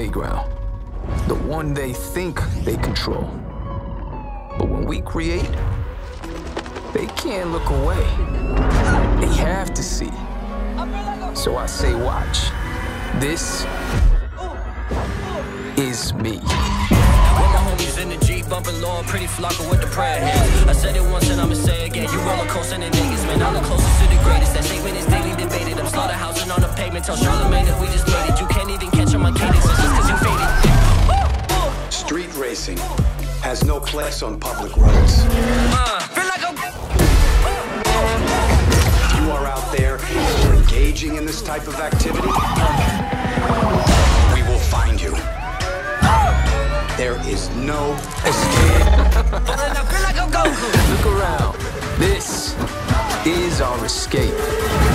playground, the one they think they control. But when we create, they can't look away. They have to see. So I say watch. This is me. In the Jeep, bumping low, pretty flocker with the pride hands. I said it once and I'ma say again, you roller coaster and the niggas, man. I'm the closest to the greatest. That statement is daily debated. I'm slaughterhousing on the pavement. Tell Charlamagne that we just made it. You can't even catch on my cadence, it's just cause you faded. Street racing has no place on public roads. Feel like I'm... If you are out there engaging in this type of activity, we will find you. There is no escape. Look around. This is our escape.